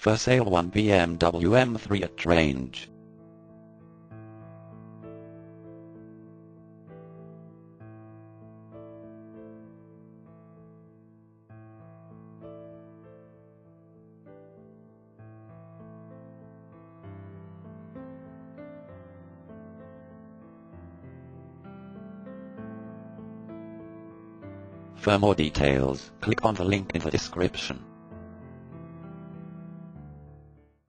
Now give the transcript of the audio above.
For sale, one BMW M3 at range. For more details, click on the link in the description.